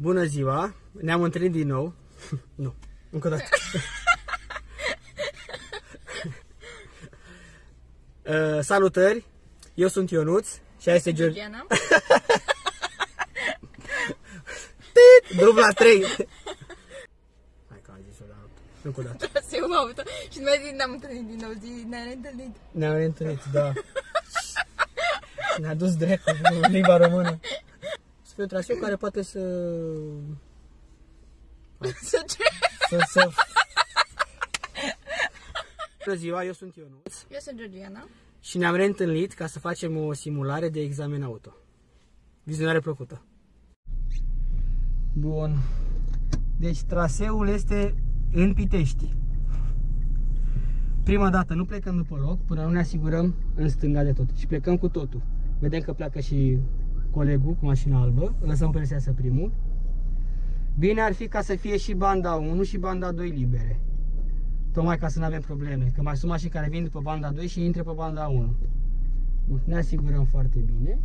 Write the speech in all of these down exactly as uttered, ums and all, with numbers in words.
Bună ziua, ne-am întâlnit din nou. Nu, încă o dată. uh, salutări, eu sunt Ionuț și aia este Georgiana. Drum la trei. Hai că am zis-o la altă. Încă o dată. Da, se uaută. Și nu mai zic, ne-am întâlnit din nou, zic, ne-am reîntâlnit. Ne-am reîntâlnit, da. Ne-a dus drept în limba română. Să fie un traseu care poate să... Să ce? Să, să... Bună ziua, eu sunt Ionuț. Eu sunt Georgiana. Și ne-am reîntâlnit ca să facem o simulare de examen auto. Vizionare plăcută. Bun. Deci traseul este în Pitești. Prima dată nu plecăm după loc până nu ne asigurăm în stânga de tot. Și plecăm cu totul. Vedem că pleacă și colegul cu mașina albă. Îl lăsăm pe să primul. Bine ar fi ca să fie și banda unu și banda doi libere. Tocmai ca să nu avem probleme. Că mai sunt mașini care vin după banda doi și intră pe banda unu. Bun. Ne asigurăm foarte bine.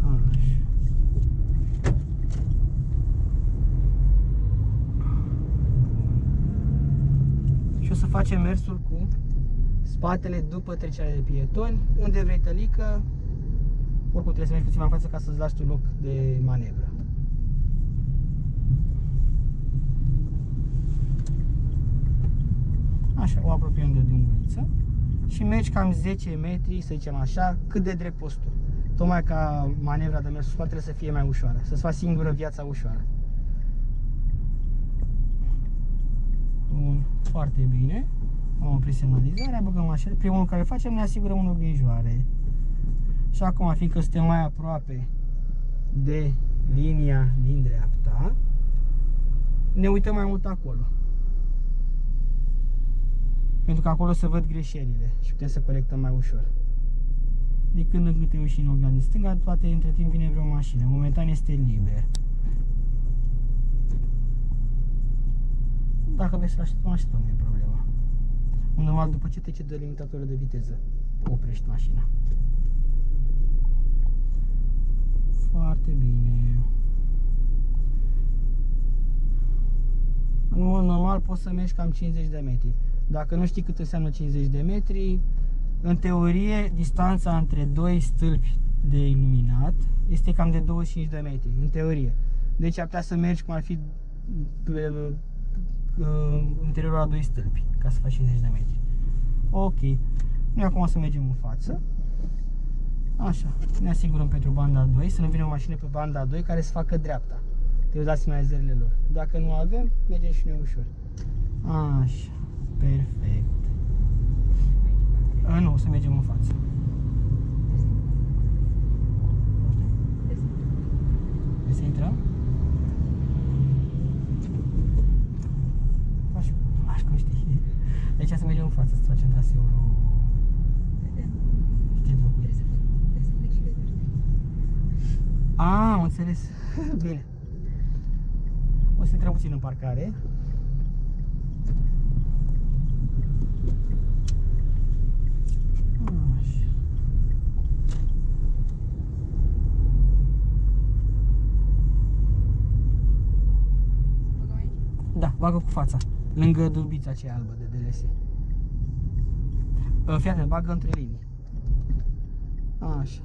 Așa. Și o să facem mersul cu spatele după trecerea de pietoni, unde vrei tălică, oricum trebuie să mergi puțin mai în față ca să-ți lași tu loc de manevră. Așa, o apropiem de dunguriță și mergi cam zece metri, să zicem așa, cât de drept poți tu. Tocmai ca manevra de mers cu spatele să fie mai ușoară, să-ți faci singură viața ușoară. Bun, foarte bine. Am oprit semnalizarea, băgăm așa. Primul care facem, ne asigurăm un oglinjoare. Și acum, fiindcă suntem mai aproape de linia din dreapta, ne uităm mai mult acolo. Pentru că acolo se văd greșelile și putem să corectăm mai ușor. De când în când te uiți și în oglia din stânga, toate între timp vine vreo mașină. Momentan este liber. Dacă vrei să-l așteptăm, așteptăm, nu e problema. Normal, după ce trece de limitatorul de viteză, oprești mașina. Foarte bine. În mod normal poți să mergi cam cincizeci de metri. Dacă nu știi cât înseamnă cincizeci de metri, în teorie, distanța între doi stâlpi de iluminat este cam de douăzeci și cinci de metri, în teorie. Deci ar putea să mergi cum ar fi pe interiorul a doi stâlpi, ca să faci cincizeci de metri. Ok. Noi acum o să mergem în față. Așa. Ne asigurăm pentru banda doi, să nu vină o mașină pe banda doi care să facă dreapta. Trebuie să dați semnalizările lor. Dacă nu avem, mergem și noi ușor. Așa. Perfect. A, nu, o să mergem în față. Vrei să intrăm? Aș cum știi. Deci să mergem în față, să facem traseul. Știi locul. A, am înțeles. Bine. O să intrăm puțin în parcare. Da, bagă cu fața, lângă dubița aceea albă de D L S. Fii atent, bagă între linii. Așa.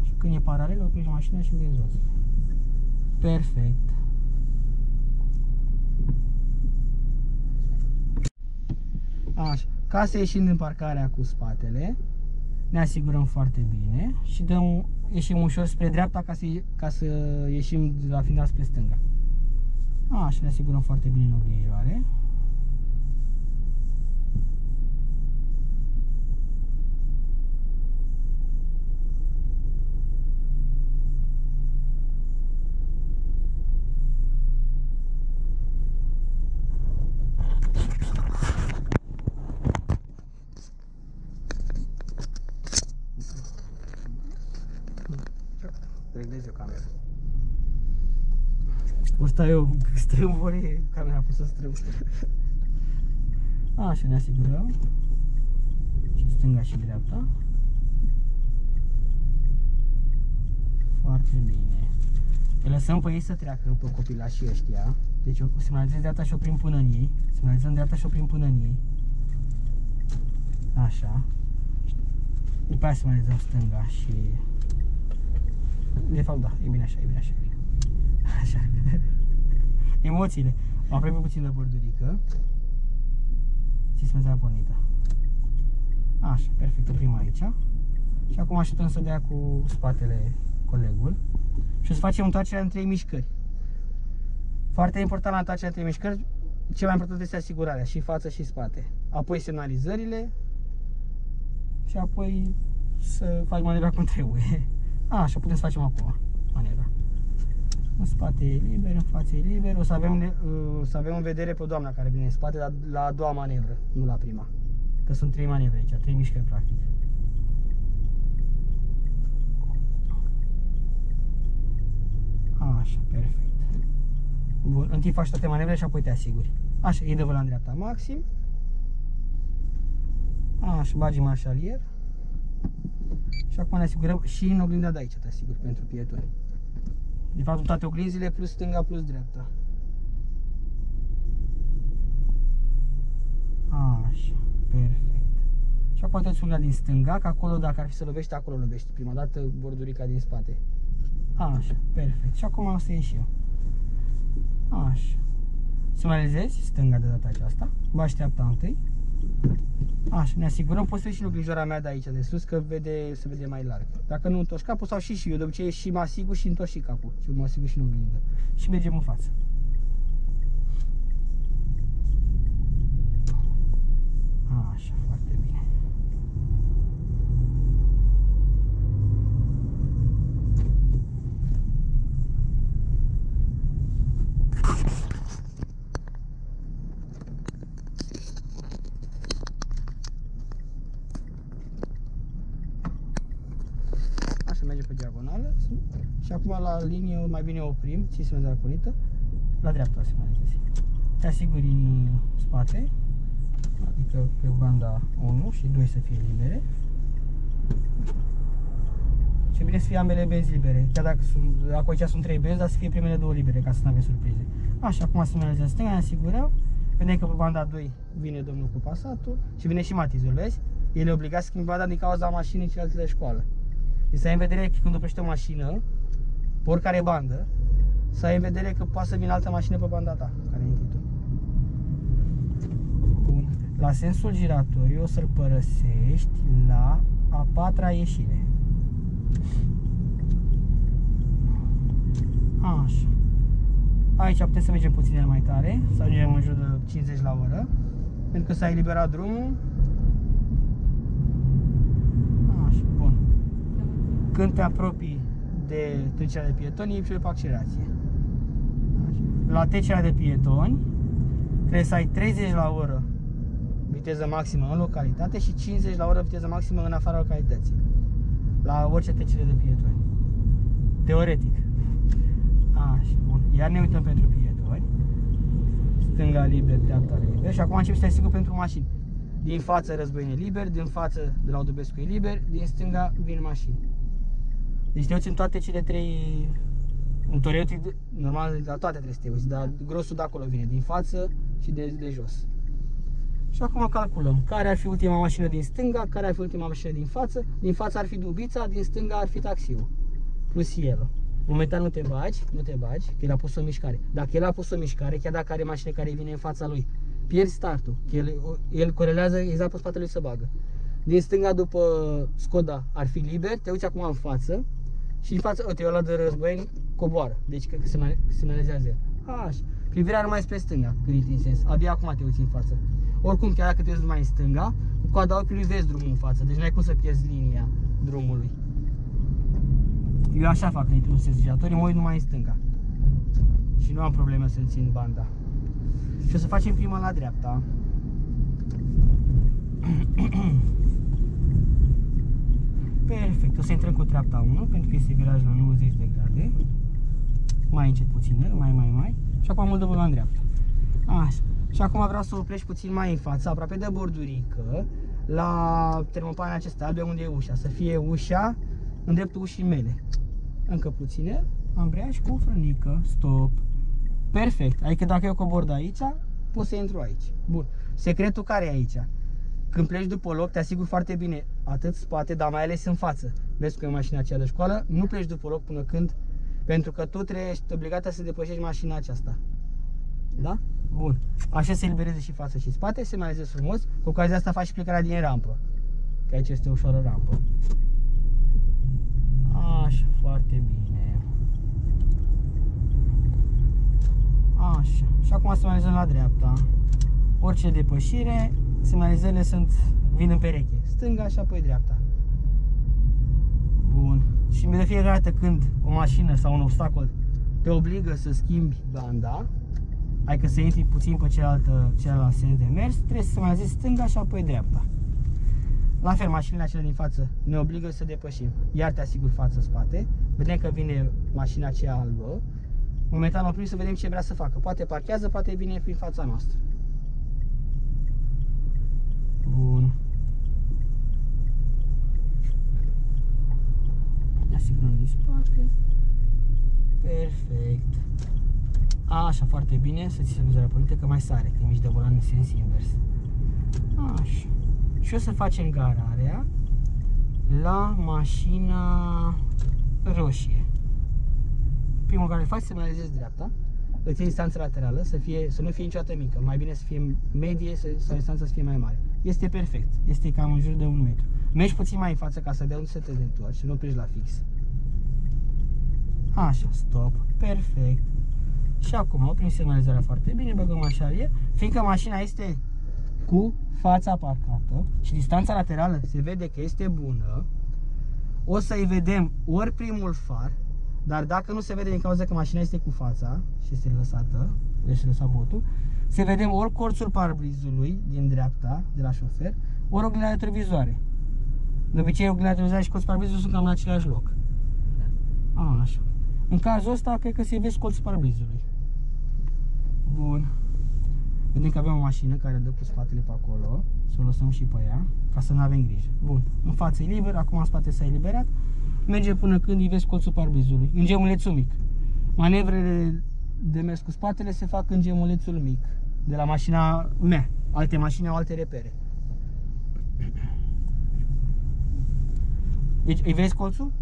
Așa, când e paralel, oprești mașina și dezvolți. Perfect. Așa, ca să ieșim din parcarea cu spatele, ne asigurăm foarte bine și dăm, ieșim ușor spre dreapta ca să, ca să ieșim la final spre stânga. Așa, ne asigurăm foarte bine în oglinjoare. Stai eu, strâmburi, camera a pus să strâmb. Așa, ne asigurăm. stânga și dreapta. Foarte bine. Îi lăsăm pe ei să treacă, pe copilașii ăștia. Deci eu semnalizez dreapta și oprim până în ei. Semnalizăm dreapta și oprim până în ei. Așa. După aceea semnalizăm stânga și... De fapt, da, e bine așa, e bine așa. E bine. Așa. Emoțiile. Mă apropie puțin de bordurică. Sismeza pornită. Așa, perfect, oprim aici. Și acum așteptăm să dea cu spatele colegul. Și o să facem întoarcerea în trei mișcări. Foarte important la întoarcerea în trei mișcări, cel mai important este asigurarea, și față și spate. Apoi semnalizările. Și apoi să faci manevra cum trebuie. Așa, putem să facem acum manevra. În spate e liber, în față e liber. O să avem, o să avem în vedere pe doamna care vine în spate, dar la a doua manevră, nu la prima. Că sunt trei manevre aici, trei mișcări practic. Așa, perfect. Bun, întâi faci toate manevrele și apoi te asiguri. Așa, iei de volan dreapta maxim. Așa, bagi marșalier. Și acum ne asigurăm și în oglinda de aici te asiguri pentru pietoni. De fapt, toate oglinzile, plus stânga, plus dreapta. Așa, perfect. Și apoi te sugi din stânga, că acolo, dacă ar fi să lovești, acolo lovești. Prima dată bordurica din spate. Așa, perfect. Și acum o să ieși eu. Așa. Semnalizezi stânga de data aceasta. Bași dreapta întâi. Așa, ne asigurăm, poți să ieși în oglinjora mea de aici, de sus, că vede, se vede mai larg. Dacă nu întorci capul, sau și, și eu, de obicei și mă asigur și întorci și capul. Și mă asigur și în oglindă. Și mergem în față. Așa, foarte bine. Și acum la linie mai bine oprim, ții semneza pornită, la dreapta se mai găsi. Te asiguri în spate, adică pe banda unu și doi să fie libere. Ce bine să fie ambele benzi libere, chiar dacă sunt, acolo aici sunt trei benzi, dar să fie primele două libere, ca să nu avem surprize. Așa, acum semnalizăm stânga, ne asigurăm, vedem că pe banda doi vine domnul cu PASSAT-ul și vine și matizul, vezi? El e obligat să schimbe banda din cauza mașinii celelalte de școală. Deci să ai în vedere că când oprești o mașină, pe oricare bandă, să ai în vedere că poate să vină altă mașină pe banda ta, care e întitul. Bun. La sensul giratoriu o să-l părăsești la a patra ieșire. Așa. Aici putem să mergem puțin mai tare, să ajungem în jur de cincizeci la oră, pentru că s-a eliberat drumul. Așa, bun. Când te apropii de trecerea de pietoni, iei pe accelerație. La trecerea de pietoni trebuie să ai treizeci la oră viteză maximă în localitate și cincizeci la oră viteză maximă în afara localității. La orice trecere de pietoni. Teoretic. Așa, bun. Iar ne uităm pentru pietoni. Stânga liber, dreapta liber și acum încep să te asiguri pentru mașini. Din față Războieni liber, din față de la Udubescu e liber, din stânga vin mașini. Deci te uiți în toate cele trei, în teoretic, normal, la toate trebuie să te uiți, dar grosul de acolo vine, din față și de, de jos. Și acum calculăm care ar fi ultima mașină din stânga, care ar fi ultima mașină din față. Din față ar fi dubița, din stânga ar fi taxiul, plus el. Momentan nu te bagi, nu te bagi, că el a pus o mișcare. Dacă el a pus o mișcare, chiar dacă are mașină care vine în fața lui, pierzi startul, că el, el corelează exact pe spatele lui să bagă. Din stânga după Skoda ar fi liber, te uiți acum în față. Și în față, uite, ăla de Războieni coboară, deci că se semnalizează. Așa, privirea numai spre stânga, când în sens, abia acum te uiți în față. Oricum, chiar dacă te uiți numai în stânga, cu coada ochiului vezi drumul în față, deci n-ai cum să pierzi linia drumului. Eu așa fac, într-un sens giratoriu, mă uit numai în stânga. Și nu am probleme să țin banda. Și o să facem prima la dreapta. Perfect, o să intrăm cu treapta unu, pentru că este viraj la nouăzeci de grade. Mai încet puțin, mai, mai, mai. Și acum mult de volan dreapta. Așa. Și acum vreau să oprești puțin mai în față, aproape de bordurică. la termopanele acestea albe unde e ușa, să fie ușa în dreptul ușii mele. Încă puținel, ambreiaj cu frânică, stop. Perfect, adică dacă eu cobor de aici, pot să intru aici. Bun, secretul care e aici? Când pleci după loc, te asiguri foarte bine, atât spate, dar mai ales în față. Vezi că e mașina aceea de școală, nu pleci după loc până când, pentru că tu trebuie, ești obligată să depășești mașina aceasta. Da? Bun. Așa se elibereze și față și spate, se mai alezezi frumos, cu ocazia asta faci și plecarea din rampă. Că aici este o ușoară rampă. Așa, foarte bine. Așa. Și acum să semnalizăm la dreapta. Orice depășire, semnalizările sunt, vin în pereche. Stânga și apoi dreapta. Bun. Și de fiecare dată când o mașină sau un obstacol te obligă să schimbi banda, adică să intri puțin pe cealaltă, cealaltă sens de mers, trebuie să semnalizezi stânga și apoi dreapta. La fel, mașinile acelea din față ne obligă să depășim. Iar te asigur față-spate. Vedem că vine mașina aceea albă. Momentan oprim să vedem ce vrea să facă. Poate parchează, poate vine prin fața noastră. Bun. Ne asigurăm din spate. Perfect. Așa, foarte bine. Să ți se mizerea părinte că mai sare când mici de volan în sens invers. Așa. Și o să facem gararea la mașina roșie. Primul care îl faci, semnalizezi dreapta, îți iei distanța laterală, să, fie, să nu fie niciodată mică, mai bine să fie medie sau distanța să fie mai mare. Este perfect, este cam în jur de un metru. Mergi puțin mai în față ca să dea un set de întoarci și nu pleci la fix. Așa, stop, perfect. Și acum oprim semnalizarea foarte bine, băgăm mașarie, fiindcă mașina este cu fața parcată și distanța laterală se vede că este bună, o să-i vedem ori primul far, dar dacă nu se vede din cauza că mașina este cu fața și este lăsată, este lăsat botul, se vedem ori colțul parbrizului din dreapta de la șofer, ori oglinda retrovizoare. De obicei oglinda retrovizoare și colțul parbrizului sunt cam în același loc. A, așa. În cazul ăsta cred că se vede colțul parbrizului. Bun. Vedem că avem o mașină care dă cu spatele pe acolo, să o lăsăm și pe ea, ca să nu avem grijă. Bun, în față e liber, acum în spate s-a eliberat, merge până când îi vezi colțul parbrizului, în gemulețul mic. Manevrele de mers cu spatele se fac în gemulețul mic, de la mașina mea, alte mașini au alte repere. Deci îi vezi colțul?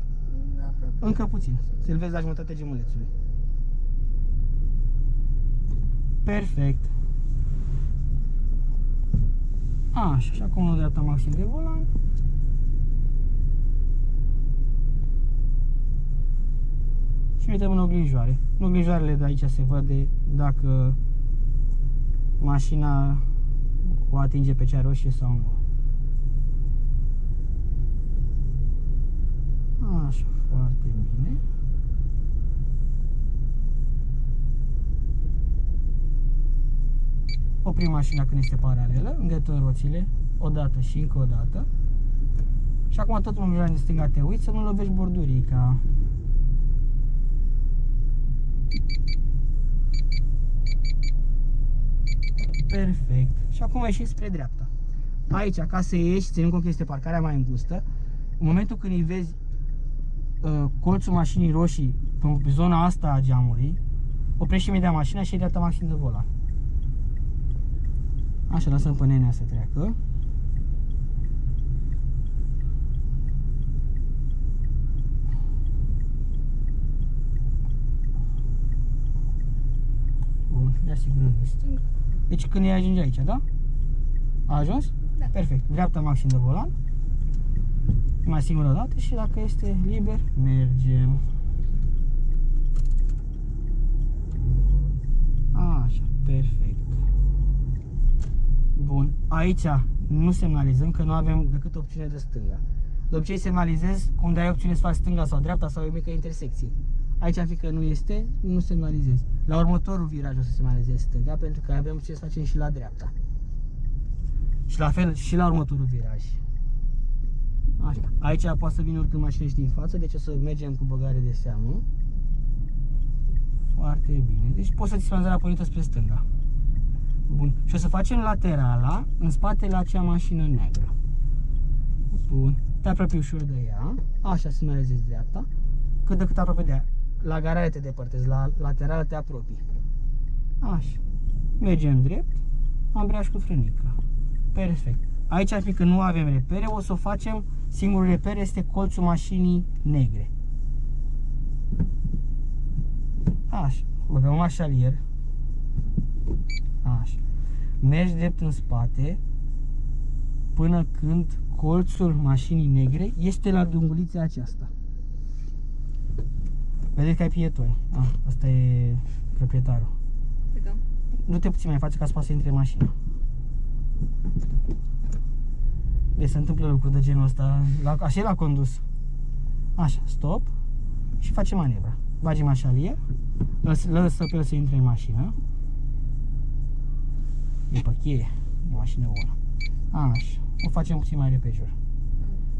Da, încă puțin, să-l vezi la jumătatea gemulețului. Perfect. Așa, și acum în dreapta maxim de volan. Și uităm în oglinjoare. În oglinjoarele de aici se vede dacă mașina o atinge pe cea roșie sau nu. Așa, foarte bine. Oprim mașina când este paralelă, îndreptăm roțile, o dată și încă o dată. Și acum tot în din stânga te uiți să nu lovești bordurica. Perfect. Și acum ieșim spre dreapta. Aici, ca să ieși, ținând cont că este parcarea mai îngustă, în momentul când îi vezi uh, colțul mașinii roșii pe zona asta a geamului, oprești imediat mașina și îi dreapta maxim de volan. Așa, lăsăm pe nenea să treacă. Bun, ne asigurăm din stânga. Deci când îi ajunge aici, da? A ajuns? Da. Perfect. Dreapta maxim de volan. Mai singură dată și dacă este liber, mergem. Așa, perfect. Bun, aici nu semnalizăm că nu avem decât opțiune de stânga. De obicei semnalizez unde ai opțiune să faci stânga sau dreapta sau o mică intersecție. Aici, fiindcă nu este, nu semnalizez. La următorul viraj o să semnalizez stânga pentru că avem ce să facem și la dreapta. Și la fel și la următorul viraj. Așa. Aici poate să vină oricând mașină și din față, deci o să mergem cu băgare de seamă. Foarte bine. Deci poți să-ți semnalizezi la spre stânga. Bun. Și o să facem laterala în spatele la acea mașină neagră. Bun. Te apropii ușor de ea. Așa, să nu rezizi dreapta. Cât de cât apropii de ea. La garare te depărtezi, la laterală te apropii. Așa. Mergem drept. Ambreiaj cu frânică. Perfect. Aici ar fi că nu avem repere, o să o facem. Singurul reper este colțul mașinii negre. Așa. Băgăm un mașalier. Așa. Mergi drept în spate până când colțul mașinii negre este la dungulița aceasta. Vedeți că ai pietoni. Ah, asta e proprietarul. Da. Du-te puțin mai față ca să poată să intre mașina. Deci se întâmplă lucruri de genul ăsta. La, așa e la condus. Așa, stop. Și face manevra. Bagi mașalie. Lăsă pe el să intre în mașină. E pe cheie. Mașină bună. Așa. O facem puțin mai repede jur.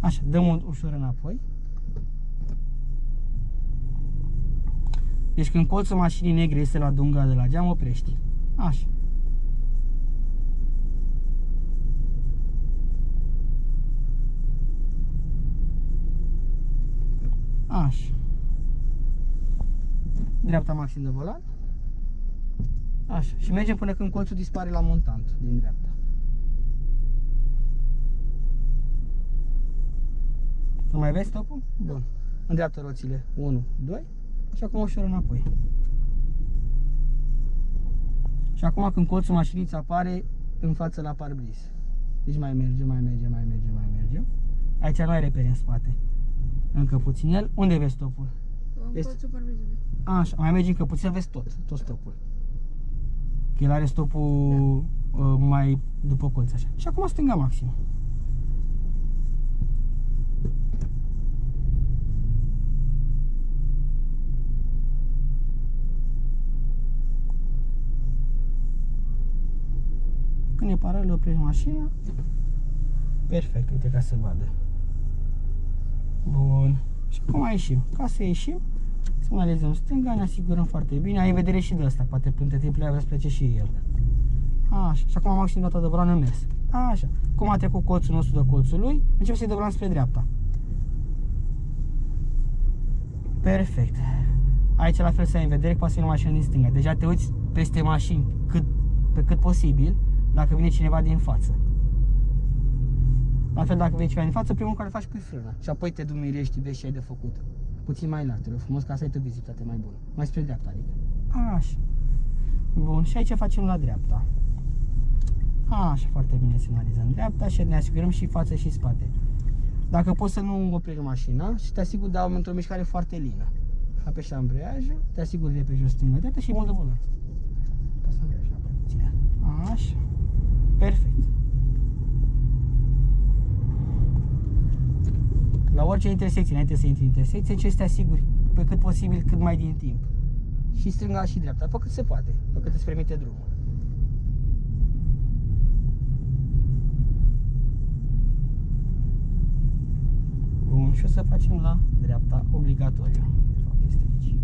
Așa, dăm ușor înapoi. Deci când colțul mașinii negre este la dunga de la geam, oprești. Așa. Așa. Dreapta maxim de volan. Așa. Și mergem până când colțul dispare la montant din dreapta. Nu mai vezi stopul? Bun. În dreapta roțile. unu, doi. Și acum ușor înapoi. Și acum când colțul mașinii apare în față la parbriz. Deci mai merge, mai merge, mai merge, mai merge. Aici nu ai repere în spate. Încă puțin el. Unde vezi stopul? În colțul parbrizului. Așa, mai mergi încă puțin, vezi tot, tot stopul. Că el are stopul da. uh, mai după colț așa. Și acum stânga maxim. Când e paralel, oprești mașina. Perfect, uite ca să vadă. Bun. Și acum ieșim. Ca să ieșim, să mai lezăm stânga, ne asigurăm foarte bine. Ai vedere și de asta, poate prin timpul vă place și el. Așa. Și acum am auzit data de volan în mers. Așa. Cum a trecut colțul nostru de colțul lui, începem să-i dăm volan spre dreapta. Perfect. Aici la fel să ai în vedere că poate să vină mașina din stânga. Deja te uiți peste mașini cât, pe cât posibil. Dacă vine cineva din față. La fel, dacă vine cineva din față, primul care faci pui frâna. Și apoi te dumirești, vezi ce ai de făcut. Puțin mai lateră, frumos, ca să ai o vizibilitate mai bună. Mai spre dreapta, adică. Așa. Bun, și aici facem la dreapta. Așa, foarte bine semnalizăm dreapta și ne asigurăm și față și spate. Dacă poți să nu oprești mașina și te asiguri de într-o mișcare foarte lină. Apeși ambreiajul, te asiguri de pe jos stânga dreapta și mult de volan. Așa. Perfect. La orice intersecție, înainte să intri în intersecție, încerci să te asiguri pe cât posibil, cât mai din timp. Și stânga și dreapta, pe cât se poate, pe cât îți permite drumul. Bun, și o să facem la dreapta obligatoriu. De fapt este aici.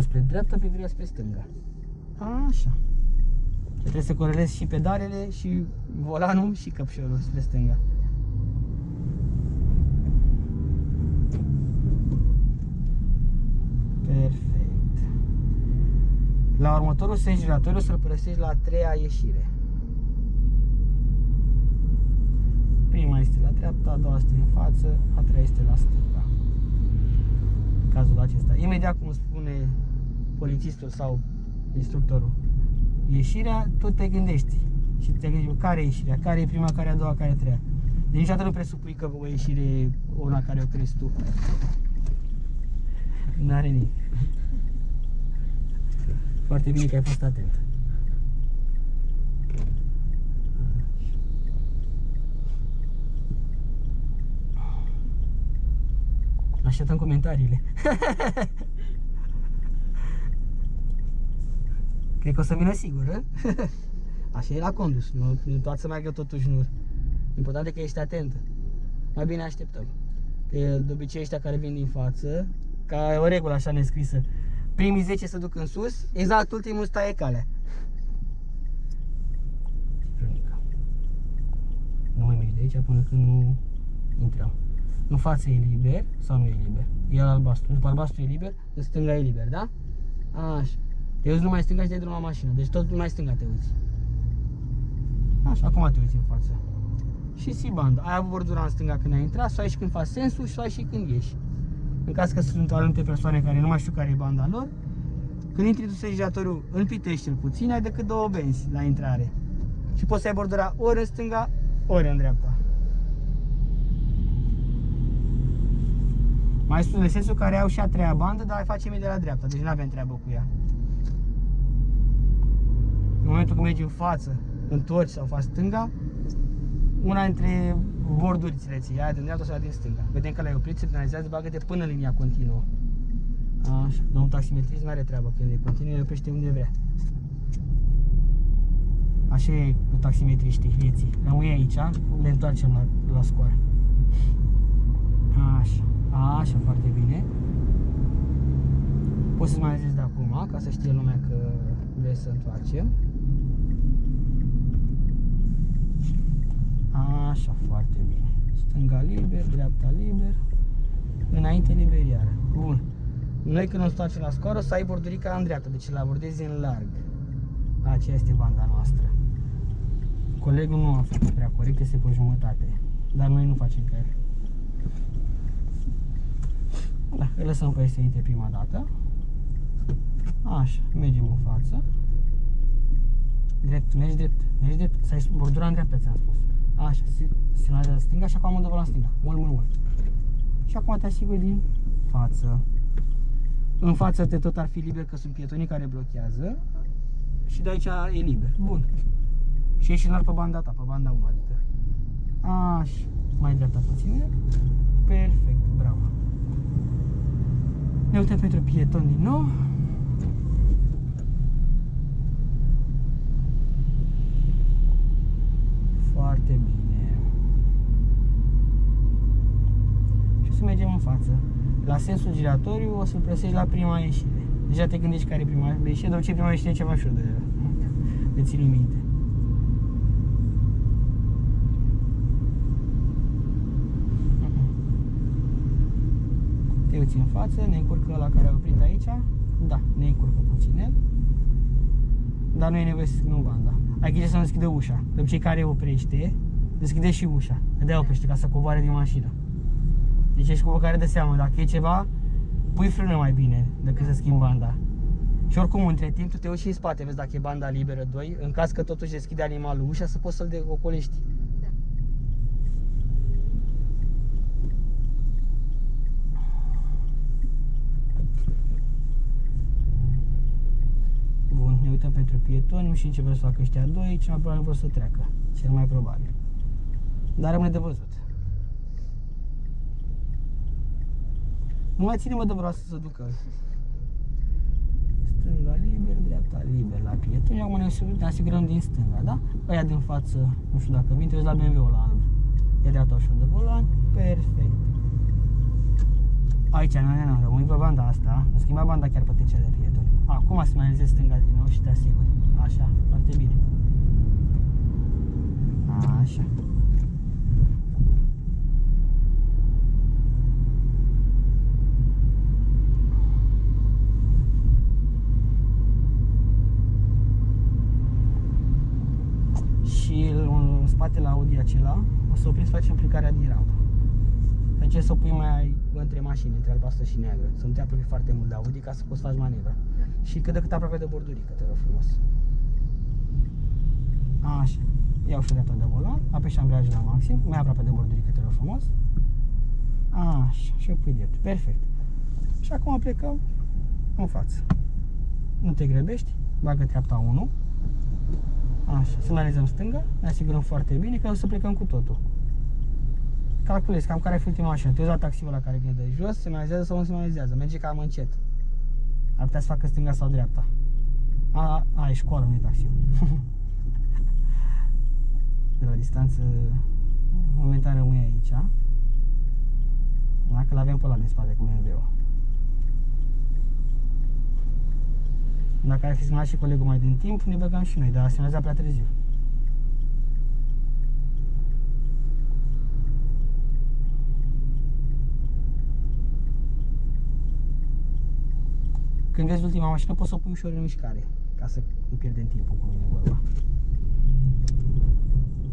Spre dreapta, privirea spre stânga. Așa. Și trebuie să corelezi și pedalele, și volanul, și căpșorul spre stânga. Perfect. La următorul sens giratoriu să-l părăsești la a treia ieșire. Prima este la dreapta, a doua este în față, a treia este la stânga. Cazul acesta. Imediat cum spune polițistul sau instructorul ieșirea, tu te gândești și te gândești care e ieșirea, care e prima, care e a doua, care e a treia. Deci niciodată nu presupui că o ieșire e una care o crezi tu. N-are nimic. Foarte bine că ai fost atent. Așteptăm comentariile. Cred că o să vină sigură. Așa e la condus, nu, nu toată să meargă totuși nu. Important e că ești atentă. Mai bine așteptăm. Că de obicei ăștia care vin din față, ca o regulă așa nescrisă, primii zece se duc în sus, exact ultimul stă e calea. Nu mai mergi de aici până când nu intrăm. În față e liber sau nu e liber? E albastru. După albastru e liber, în stânga e liber, da? Așa. Te uiți numai stânga și te dai drumul la mașină. Deci tot numai stânga te uiți. Așa, acum te uiți în față. Și si banda. Ai avut bordura în stânga când ai intrat, sau ai și când faci sensul, sau ai și când ieși. În caz că sunt anumite persoane care nu mai știu care e banda lor, când intri tu sejdatoriu în Pitești cel puțin, ai decât două benzi la intrare. Și poți să ai bordura ori în stânga, ori în dreapta. Mai sunt sensul care au și a treia bandă, dar facem de la dreapta, deci nu avem treabă cu ea. În momentul când mergi în față, întorci sau faci stânga, una dintre bordurile ții, aia din dreapta sau aia din stânga. Vedem că l-ai oprit, se penalizează, bagă-te până linia continuă. Așa, domnul taximetrist nu are treabă când e continuă, îi oprește unde vrea. Așa e cu taximetriștii, vieții. Rămâi aici, ne întoarcem la, la scoară. Așa, așa, foarte bine. Poți să-ți mai zici de acum, ca să știe lumea că vrei să întoarcem. Așa, foarte bine. Stânga liber, dreapta liber, înainte liber iară. Bun. Noi când o întoarcem la scoară, o să ai bordurica în dreapta, deci la bordezi în larg. Aceea este banda noastră. Colegul nu a făcut prea corect, este pe jumătate. Dar noi nu facem chiar. Da, îl lăsăm pe este intre prima dată. Așa, mergem în față. Drept, mergi drept, mergi drept. Să ai bordura în dreapta, ți-am spus. Așa, semnalează stânga și acum mă dă la stânga. Mult, mult, mult. Și acum te asiguri din față. În față te tot ar fi liber, că sunt pietonii care blochează. Și de aici e liber. Bun. Și ești în larg pe banda ta, pe banda unu, adică. Așa, mai dreapta puțin. Perfect, bravo. Ne uităm pentru pieton din nou. Foarte bine. Și o să mergem în față. La sensul giratoriu o să-l presești la prima ieșire. Deja te gândești care e prima ieșire, dar ce prima ieșire e ceva ușor de, de ținut minte. Te uiți în față, ne încurcă la care a oprit aici. Da, ne încurcă puțin. Dar nu e nevoie să schimbăm banda. Ai grijă să nu deschidă ușa. De cei care oprește, deschide și ușa. De-aia oprește, ca să coboare din mașină. Deci ești cu o care de seamă. Dacă e ceva, pui frână mai bine decât să schimbi banda. Și oricum, între timp, tu te uiți și în spate, vezi dacă e banda liberă doi, în caz că totuși deschide animalul ușa, să poți să-l deocolești. Da. Bun, ne uităm pentru pietoni, nu știu ce vreau să facă ăștia doi, cel mai probabil vor să treacă, cel mai probabil. Dar rămâne de văzut. Nu mai ține mă de vreau să se ducă. Stânga liber, dreapta liber la pietoni. Acum ne asigurăm din stânga, da? Aia din față, nu știu dacă vin, trebuie la B M W-ul la alb. E dreapta ușor de volan, perfect. Aici, nu, nu, nu, rămâi pe banda asta. Nu schimba banda chiar pe trecea de pietoni. Acum se mai stânga din nou și te asiguri. Așa, foarte bine. Așa. Și în spate la Audi acela o să oprim să facem plecarea din rampă. Deci să o pui mai între mașini, între albastră și neagră. Să nu te apropii foarte mult de Audi ca să poți face manevra. Și cât de cât aproape de bordurică, te rog frumos. Așa, iau și dreapta de volan, apeși ambreiajul la maxim, mai aproape de bordurică, te rog frumos. Așa, și o pui drept, perfect. Și acum plecăm în față. Nu te grăbești, bagă treapta unu. Așa, semnalizăm stânga, ne asigurăm foarte bine că o să plecăm cu totul. calculezi cam care e ultima mașină. Te uiți la taxiul la care vine de jos, se semnalizează sau nu se semnalizează, merge cam încet. Ar putea să facă stânga sau dreapta. A, a, e școală, nu e taxiul. De la distanță, momentan rămâne aici. Dacă l-avem pe ăla din spate cu B M W-ul. Dacă ar fi semnalat și colegul mai din timp, ne băgam și noi, dar semnaliza prea târziu. Când vezi ultima mașină, poți să o pui ușor în mișcare, ca să nu pierdem timpul cu mine vorba.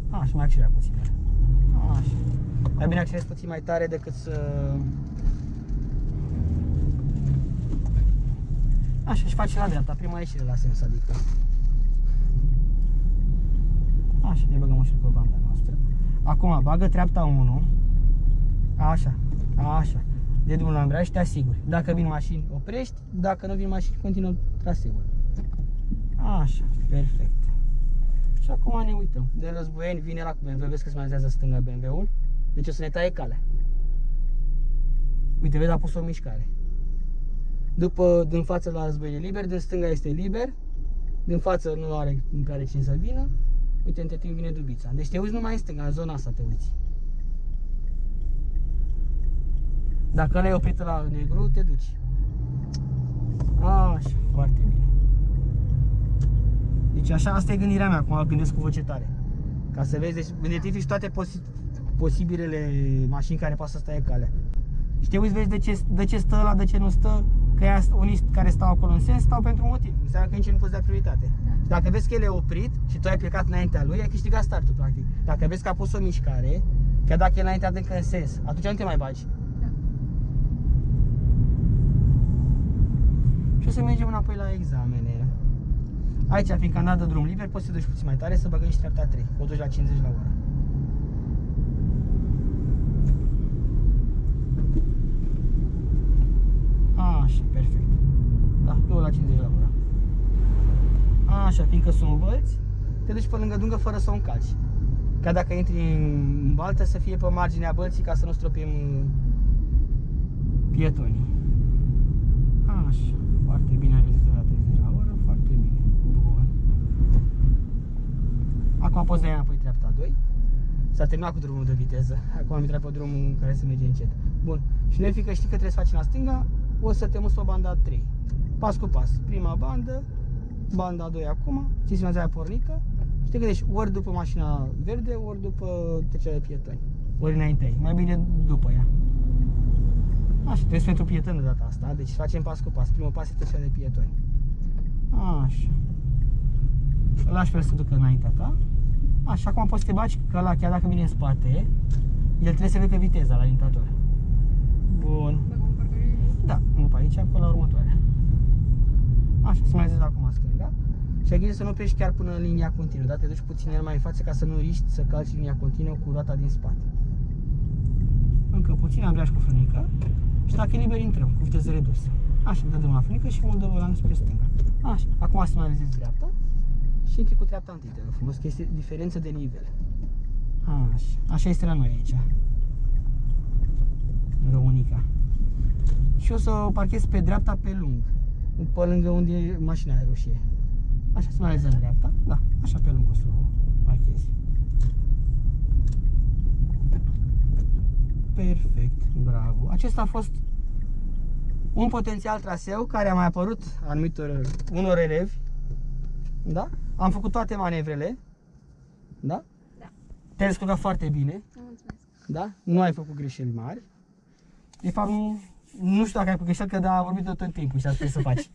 A, și mai accelera puțin. Așa. Mai bine accelerezi puțin mai tare decât să... Așa, și faci la dreapta, prima ieșire la sens, adică... Așa, ne băgăm ușor pe banda noastră. Acum, bagă treapta unu. Așa, așa. De drumul la ambreiaj și te asiguri. Dacă vin mașini, oprești. Dacă nu vin mașini, continuă traseul. Așa, perfect. Și acum ne uităm. De Războieni vine la cu B M W, vezi că se semnalizează stânga B M W-ul. Deci o să ne taie calea. Uite, vezi, a pus o mișcare. După, din față la Războieni liber, din stânga este liber. Din față nu are în care cine să vină. Uite, între timp vine Dubița. Deci te uiți numai în stânga, în zona asta te uiți. Dacă ăla e oprit la negru, te duci. Așa, foarte bine. Deci așa, asta e gândirea mea, acum gândesc cu voce tare. Ca să vezi, deci identifici toate posi posibilele mașini care poate să stai calea. Și te uiți, vezi de ce, de ce stă ăla, de ce nu stă, că ea, unii care stau acolo în sens, stau pentru un motiv. Înseamnă că nici nu poți da prioritate. Și dacă vezi că el e oprit și tu ai plecat înaintea lui, ai câștigat startul, practic. Dacă vezi că a pus o mișcare, chiar dacă e înaintea de încă în sens, atunci nu te mai bagi. Și o să mergem înapoi la examene. Aici, fiindcă n-a dat drum liber, poți să duci puțin mai tare, să băgăm și treapta trei. O duci la cincizeci la oră. Așa, perfect. Da, două la cincizeci la oră. Așa, fiindcă sunt bălți, te duci pe lângă dungă fără să o încalci. Ca dacă intri în baltă să fie pe marginea bălții, ca să nu stropim pietonii. Așa. Foarte bine, ai rezistat la treizeci la oră, foarte bine. Bun. Acum poți să dai înapoi treapta doi. S-a terminat cu drumul de viteză. Acum am intrat pe drumul în care se merge încet. Bun. Și noi, fiindcă știi că trebuie să faci la stânga, o să te muți pe banda trei. Pas cu pas. Prima bandă, banda doi acum, ții semnalizația pornită. Și te gândești ori după mașina verde, ori după trecerea de pietoni. Ori înainte ei. Mai bine după ea. Așa, trebuie pentru pieton de data asta, deci facem pas cu pas. Primul pas este cel de pietoni. Așa. Lași pe el să ducă înaintea ta. Așa, acum poți să te bagi că ăla, chiar dacă vine în spate, el trebuie să vecă viteza la orientator. Bun. Da, nu pe aici, acolo la următoarea. Așa, se mai zice acum stânga. Și ai grijă să nu pleci chiar până în linia continuă, dar te duci puțin el mai în față ca să nu riști să calci linia continuă cu roata din spate. Încă puțin, ambreiaj cu frânică. Și dacă e liber, intrăm cu viteză redusă. Așa, dăm drumul la frânică și mult dă volanul spre stânga. Așa, acum să mai rezezi dreapta și intri cu treapta întâi, te rog frumos, că este diferență de nivel. Așa, așa este la noi aici, în Românica. Și o să o parchez pe dreapta pe lung, pe lângă unde e mașina aia roșie. Așa, să mai rezezi dreapta, da, așa pe lung o să o parchezi. Perfect, bravo. Acesta a fost un potențial traseu care a mai apărut anumitor, unor elevi. Da? Am făcut toate manevrele. Da? Da. Te-ai descurcat foarte bine. Mulțumesc. Da? Nu ai făcut greșeli mari. De fapt, nu, nu știu dacă ai făcut greșeli, că da, a vorbit de tot timpul și a spus să faci.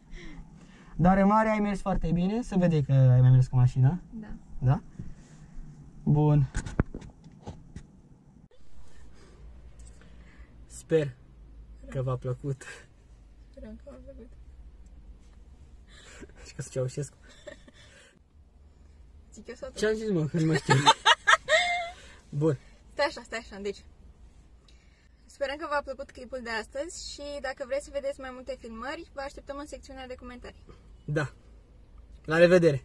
Dar în mare ai mers foarte bine. Se vede că ai mai mers cu mașina. Da. Da? Bun. Sper că v-a plăcut. Sperăm că v-a plăcut. Și că sunt Ceaușescu. Zic eu sau tu? Ce-am zis, mă, că nu mă știu. Bun. Stai așa, stai așa, deci. Sperăm că v-a plăcut clipul de astăzi și dacă vreți să vedeți mai multe filmări, vă așteptăm în secțiunea de comentarii. Da. La revedere!